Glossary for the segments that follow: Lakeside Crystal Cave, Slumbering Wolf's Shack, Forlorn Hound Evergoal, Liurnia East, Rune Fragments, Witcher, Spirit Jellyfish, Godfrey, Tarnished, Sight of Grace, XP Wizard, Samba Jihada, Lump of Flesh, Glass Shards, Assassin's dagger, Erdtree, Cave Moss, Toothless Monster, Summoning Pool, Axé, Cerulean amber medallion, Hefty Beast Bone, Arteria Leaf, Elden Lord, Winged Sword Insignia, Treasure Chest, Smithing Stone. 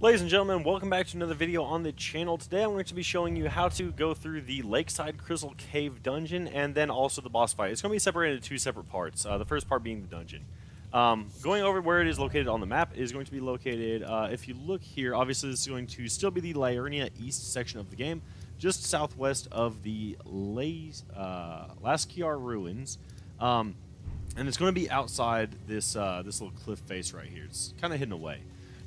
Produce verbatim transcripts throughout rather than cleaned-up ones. Ladies and gentlemen, welcome back to another video on the channel. Today I'm going to be showing you how to go through the Lakeside Crystal Cave dungeon and then also the boss fight. It's going to be separated into two separate parts, uh, the first part being the dungeon. Um, going over where it is located on the map is going to be located, uh, if you look here, obviously this is going to still be the Liurnia East section of the game, just southwest of the uh, Lakeside Ruins. Um, and it's going to be outside this, uh, this little cliff face right here. It's kind of hidden away.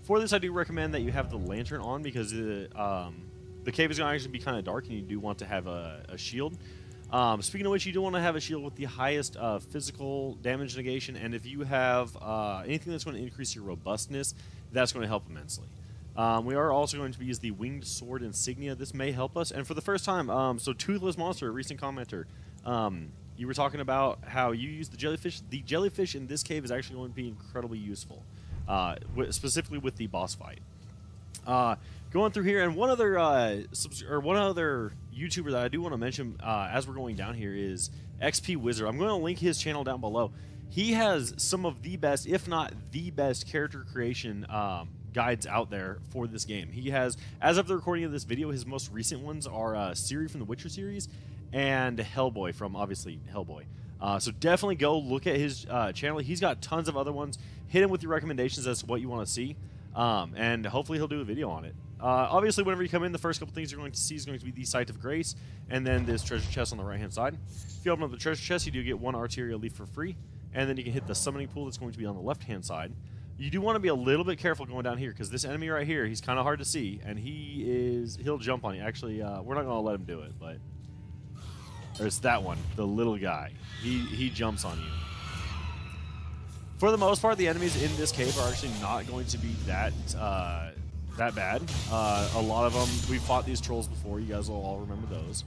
For this, I do recommend that you have the lantern on because the, um, the cave is going to actually be kind of dark and you do want to have a, a shield. Um, speaking of which, you do want to have a shield with the highest uh, physical damage negation, and if you have uh, anything that's going to increase your robustness, that's going to help immensely. Um, we are also going to use the Winged Sword Insignia. This may help us. And for the first time, um, so Toothless Monster, a recent commenter, um, you were talking about how you use the jellyfish. The jellyfish in this cave is actually going to be incredibly useful. Uh, specifically with the boss fight. Uh, going through here, and one other uh, subs or one other YouTuber that I do want to mention uh, as we're going down here is X P Wizard. I'm going to link his channel down below. He has some of the best, if not the best, character creation um, guides out there for this game. He has, as of the recording of this video, his most recent ones are uh, Siri from the Witcher series and Hellboy from, obviously, Hellboy. Uh, so definitely go look at his uh, channel. He's got tons of other ones. Hit him with your recommendations as to what you want to see, um, and hopefully he'll do a video on it. Uh, obviously, whenever you come in, the first couple things you're going to see is going to be the Sight of Grace, and then this treasure chest on the right-hand side. If you open up the treasure chest, you do get one Arteria Leaf for free, and then you can hit the Summoning Pool that's going to be on the left-hand side. You do want to be a little bit careful going down here, because this enemy right here, he's kind of hard to see, and he is, he'll jump on you. Actually, uh, we're not going to let him do it, but... Or it's that one, the little guy. He, he jumps on you. For the most part, the enemies in this cave are actually not going to be that uh, that bad. Uh, a lot of them, we fought these trolls before. You guys will all remember those.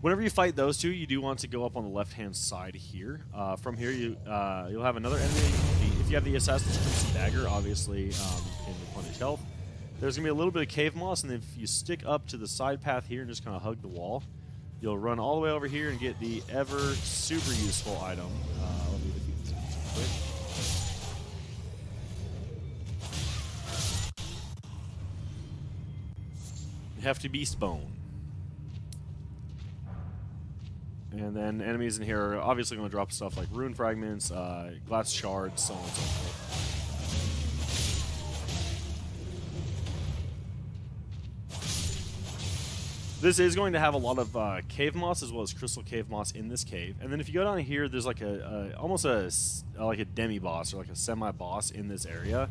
Whenever you fight those two, you do want to go up on the left-hand side here. Uh, from here, you, uh, you'll have another enemy. If you have the Assassin's dagger, obviously, um, you can replenish health. There's going to be a little bit of cave moss, and then if you stick up to the side path here and just kind of hug the wall, you'll run all the way over here and get the ever super useful item. Uh, let me defeat this real quick. Hefty Beast Bone. And then enemies in here are obviously going to drop stuff like Rune Fragments, uh, Glass Shards, so on and so forth. This is going to have a lot of uh, cave moss as well as crystal cave moss in this cave. And then if you go down here, there's like a, a almost a like a demi boss or like a semi boss in this area,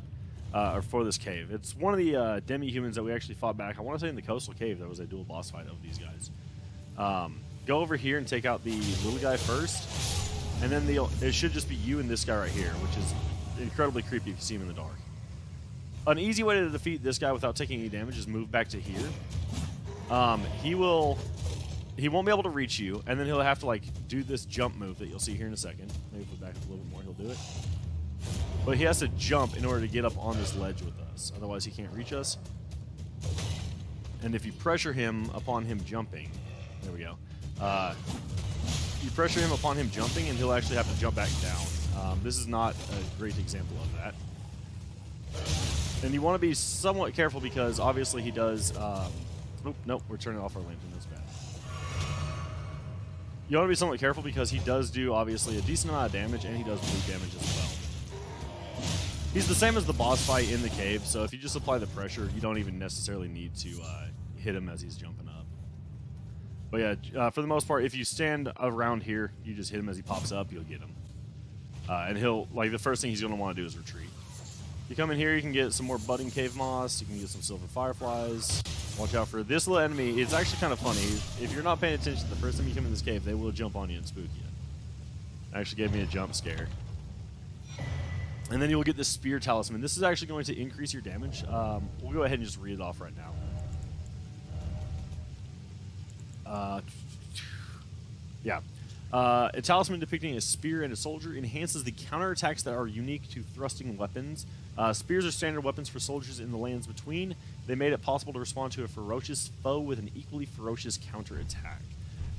uh, or for this cave. It's one of the uh, demi humans that we actually fought back. I want to say in the coastal cave there was a dual boss fight of these guys. Um, go over here and take out the little guy first, and then the it should just be you and this guy right here, which is incredibly creepy if you see him in the dark. An easy way to defeat this guy without taking any damage is move back to here. Um, he will, he won't be able to reach you, and then he'll have to, like, do this jump move that you'll see here in a second. Maybe put back a little bit more, he'll do it. But he has to jump in order to get up on this ledge with us, otherwise he can't reach us. And if you pressure him upon him jumping, there we go, uh, you pressure him upon him jumping, and he'll actually have to jump back down. Um, this is not a great example of that. And you want to be somewhat careful because, obviously, he does, um... Nope, nope, we're turning off our lantern, that's bad. You want to be somewhat careful because he does do, obviously, a decent amount of damage, and he does blue damage as well. He's the same as the boss fight in the cave, so if you just apply the pressure, you don't even necessarily need to uh, hit him as he's jumping up. But yeah, uh, for the most part, if you stand around here, you just hit him as he pops up, you'll get him. Uh, and he'll, like, the first thing he's going to want to do is retreat. You come in here, you can get some more budding cave moss, you can get some silver fireflies. Watch out for this little enemy. It's actually kind of funny. If you're not paying attention the first time you come in this cave, they will jump on you and spook you. It actually gave me a jump scare. And then you'll get this spear talisman. This is actually going to increase your damage. Um, we'll go ahead and just read it off right now. Uh, yeah. Uh, a talisman depicting a spear and a soldier enhances the counterattacks that are unique to thrusting weapons. Uh, spears are standard weapons for soldiers in the lands between. They made it possible to respond to a ferocious foe with an equally ferocious counterattack.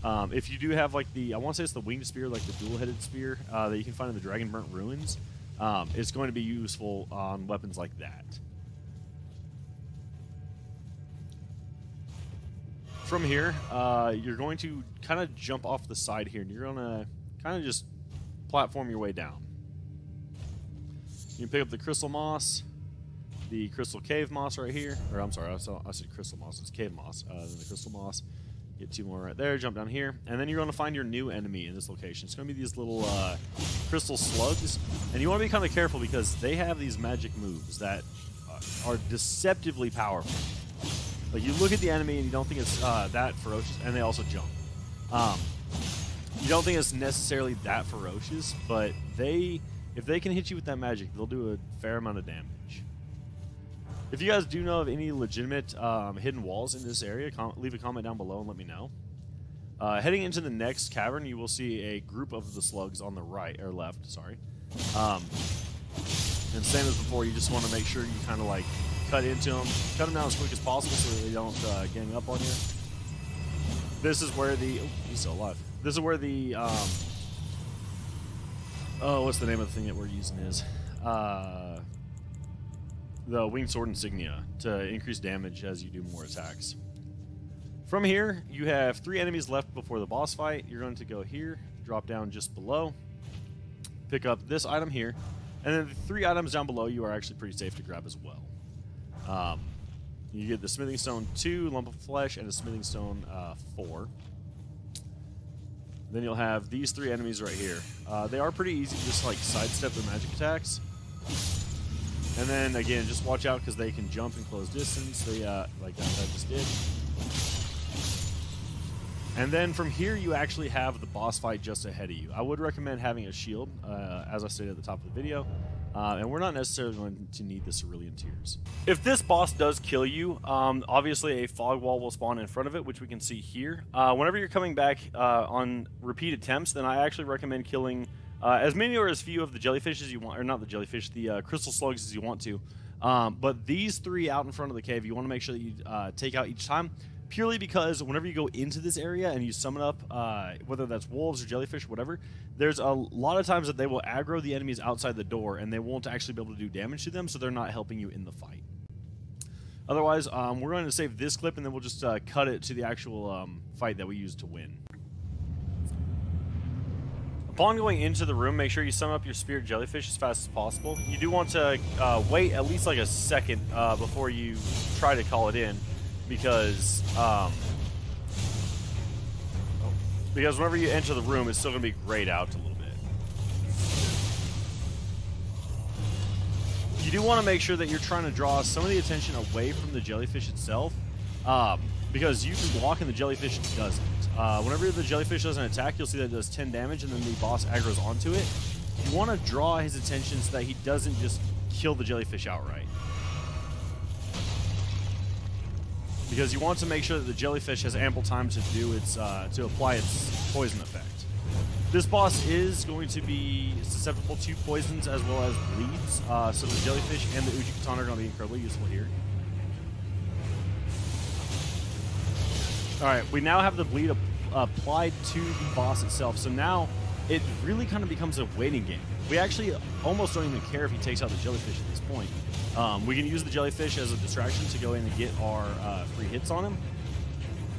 Um, if you do have, like, the, I want to say it's the winged spear, like the dual-headed spear uh, that you can find in the Dragonburnt Ruins, um, it's going to be useful on weapons like that. from here, uh, you're going to kind of jump off the side here, and you're going to kind of just platform your way down. You can pick up the crystal moss, the crystal cave moss right here. Or I'm sorry, I, saw, I said crystal moss, it's cave moss. Uh, then the crystal moss. Get two more right there, jump down here, and then you're going to find your new enemy in this location. It's going to be these little uh, crystal slugs, and you want to be kind of careful because they have these magic moves that uh, are deceptively powerful. Like, you look at the enemy and you don't think it's uh, that ferocious, and they also jump. Um, you don't think it's necessarily that ferocious, but they, if they can hit you with that magic, they'll do a fair amount of damage. If you guys do know of any legitimate um, hidden walls in this area, com leave a comment down below and let me know. Uh, heading into the next cavern, you will see a group of the slugs on the right, or left, sorry. Um, and same as before, you just want to make sure you kind of like cut into them. Cut them down as quick as possible so that they don't uh, gang up on you. This is where the... Oh, he's still alive. This is where the... Um, oh, what's the name of the thing that we're using is? Uh... the Winged Sword Insignia to increase damage as you do more attacks. From here, you have three enemies left before the boss fight. You're going to go here, drop down just below, pick up this item here, and then the three items down below you are actually pretty safe to grab as well. Um, you get the Smithing Stone two, Lump of Flesh, and a Smithing Stone uh, four. Then you'll have these three enemies right here. Uh, they are pretty easy to just like sidestep their magic attacks. And then again, just watch out because they can jump in close distance. They uh, like that I just did. And then from here, you actually have the boss fight just ahead of you. I would recommend having a shield, uh, as I stated at the top of the video. Uh, and we're not necessarily going to need the Cerulean Tears. If this boss does kill you, um, obviously a fog wall will spawn in front of it, which we can see here. Uh, whenever you're coming back uh, on repeat attempts, then I actually recommend killing Uh, as many or as few of the jellyfish as you want, or not the jellyfish, the uh, crystal slugs as you want to. Um, but these three out in front of the cave, you want to make sure that you uh, take out each time, purely because whenever you go into this area and you summon up, uh, whether that's wolves or jellyfish, whatever, there's a lot of times that they will aggro the enemies outside the door, and they won't actually be able to do damage to them, so they're not helping you in the fight. Otherwise, um, we're going to save this clip, and then we'll just uh, cut it to the actual um, fight that we used to win. Upon going into the room, make sure you summon up your spirit jellyfish as fast as possible. You do want to uh, wait at least like a second uh, before you try to call it in, because um, oh, because whenever you enter the room, it's still going to be grayed out a little bit. You do want to make sure that you're trying to draw some of the attention away from the jellyfish itself, um, because you can walk and the jellyfish doesn't. Uh, whenever the jellyfish doesn't attack, you'll see that it does ten damage, and then the boss aggroes onto it. You want to draw his attention so that he doesn't just kill the jellyfish outright. Because you want to make sure that the jellyfish has ample time to do its uh, to apply its poison effect. This boss is going to be susceptible to poisons as well as bleeds, uh, so the jellyfish and the Uji Katana are going to be incredibly useful here. All right, we now have the bleed ap applied to the boss itself, so now it really kind of becomes a waiting game. We actually almost don't even care if he takes out the jellyfish at this point. Um, we can use the jellyfish as a distraction to go in and get our uh, free hits on him,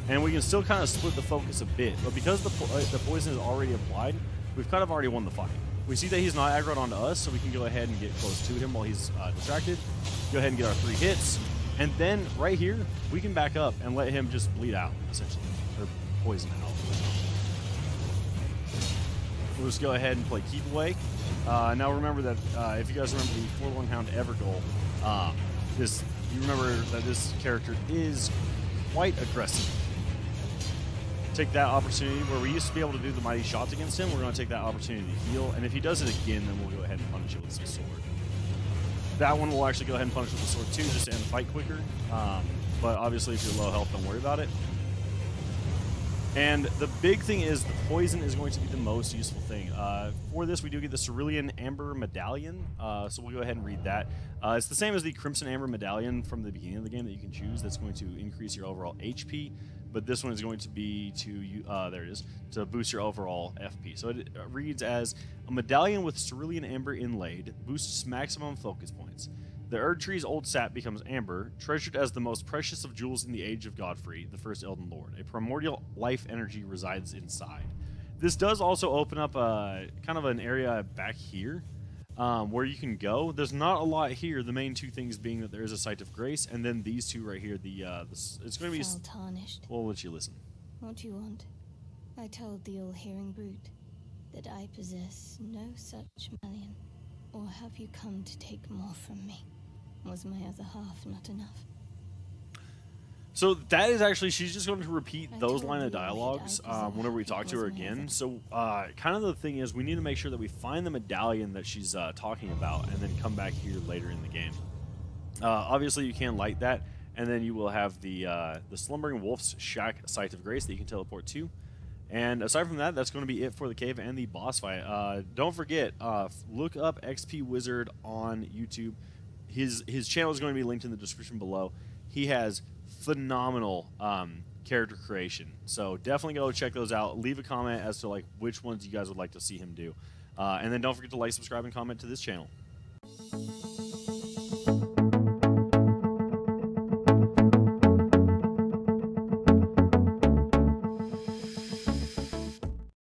and we can still kind of split the focus a bit, but because the, po uh, the poison is already applied, we've kind of already won the fight. We see that he's not aggroed onto us, so we can go ahead and get close to him while he's uh, distracted, go ahead and get our three hits. And then, right here, we can back up and let him just bleed out, essentially, or poison out. We'll just go ahead and play Keep Awake. Uh, now, remember that, uh, if you guys remember the Forlorn Hound Evergoal, uh, this, you remember that this character is quite aggressive. Take that opportunity, where we used to be able to do the mighty shots against him, we're going to take that opportunity to heal, and if he does it again, then we'll go ahead and punish it with some sword. That one will actually go ahead and punish with the sword too, just to end the fight quicker. Um, but obviously, if you're low health, don't worry about it. And the big thing is the poison is going to be the most useful thing. Uh, for this, we do get the Cerulean amber medallion. Uh, so we'll go ahead and read that. Uh, it's the same as the Crimson amber medallion from the beginning of the game that you can choose. That's going to increase your overall H P. But this one is going to be to, uh, there it is, to boost your overall F P. So it reads as, a medallion with cerulean amber inlaid boosts maximum focus points. The Erdtree's old sap becomes amber, treasured as the most precious of jewels in the age of Godfrey, the first Elden Lord. A primordial life energy resides inside. This does also open up a kind of an area back here um, where you can go. There's not a lot here. The main two things being that there is a Sight of Grace, and then these two right here. The uh, this, it's going to be Tarnished. We'll let you listen. What do you want? I told the all-hearing brute that I possess no such medallion. Or have you come to take more from me? Was my other half not enough? So that is actually, she's just going to repeat those line of dialogues um, whenever we talk to her again. So uh, kind of the thing is we need to make sure that we find the medallion that she's uh, talking about and then come back here later in the game. Uh, obviously you can light that and then you will have the, uh, the Slumbering Wolf's Shack Site of Grace that you can teleport to. And aside from that, that's going to be it for the cave and the boss fight. Uh, don't forget, uh, look up X P Wizard on YouTube. His his channel is going to be linked in the description below. He has phenomenal um, character creation, so definitely go check those out. Leave a comment as to like which ones you guys would like to see him do, uh, and then don't forget to like, subscribe, and comment to this channel.